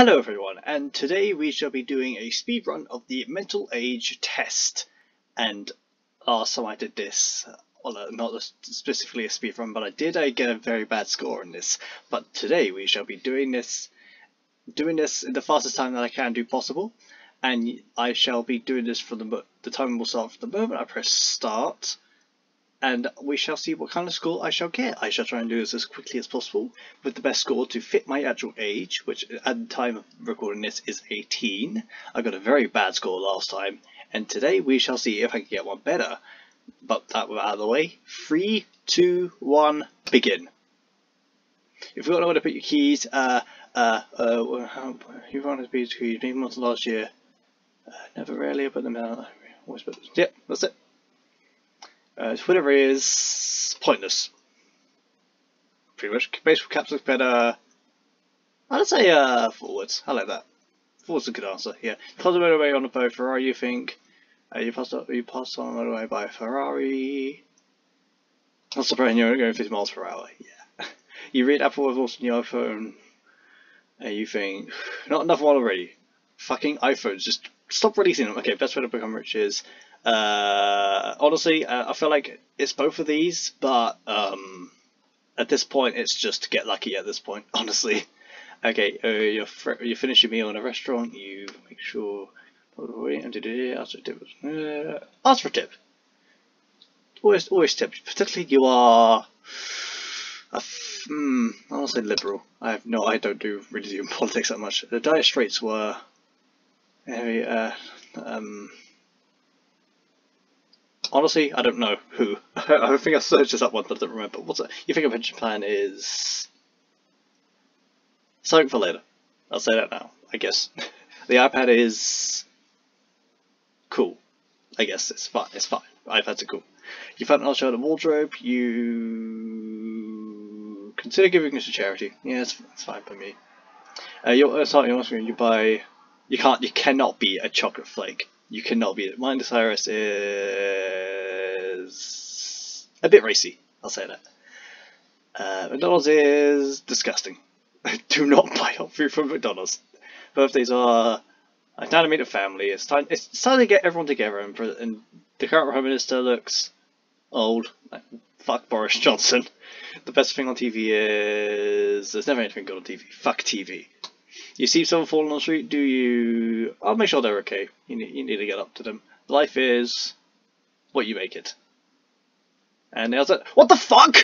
Hello everyone, and today we shall be doing a speedrun of the Mental Age test. And I did this, although not specifically a speedrun, but I get a very bad score on this. But today we shall be doing this in the fastest time that I can do possible. And I shall be doing this from the time will start from the moment I press start. And we shall see what kind of score I shall get. I shall try and do this as quickly as possible with the best score to fit my actual age, which at the time of recording this is 18. I got a very bad score last time, and today we shall see if I can get one better. But that was out of the way. 3, 2, 1, begin. If you don't know where to put your keys, you want to be between months last year. Never really put them down. Always put them. Yep, that's it. Twitter is pointless. Pretty much. Baseball caps look better. I'd say forwards. I like that. Forwards a good answer. Yeah. Pass the motorway on by Ferrari. You think you pass on the motorway by Ferrari. Not surprising you're going 50 miles per hour. Yeah. You read Apple Rewards on your iPhone, and you think not another one already. Fucking iPhones. Just stop releasing them. Okay. Best way to become rich is. Honestly, I feel like it's both of these, but at this point it's just get lucky at this point, honestly. Okay, you finish your meal in a restaurant, you make sure ask for a tip. Always tip, particularly you are I want to say liberal. I don't do religion politics that much. The dire straits were honestly, I don't know who. I think I searched this up once, but I don't remember. What's it? You think a pension plan is something for later? I'll say that now, I guess. The iPad is cool. I guess it's fine. It's fine. iPads are cool. You found an odd shirt in a wardrobe. You consider giving this to charity. Yeah, it's fine for me. You cannot be a chocolate flake. You cannot beat it. Mine Cyrus is a bit racy, I'll say that. McDonald's is disgusting. Do not buy hot food from McDonald's. Birthdays are it's time to meet a family. It's time to get everyone together, and the current Prime Minister looks old. Like, fuck Boris Johnson. The best thing on TV is there's never anything good on TV. Fuck TV. You see someone falling on the street, do you? I'll make sure they're okay. You need to get up to them. Life is what you make it. And they was like, what the fuck?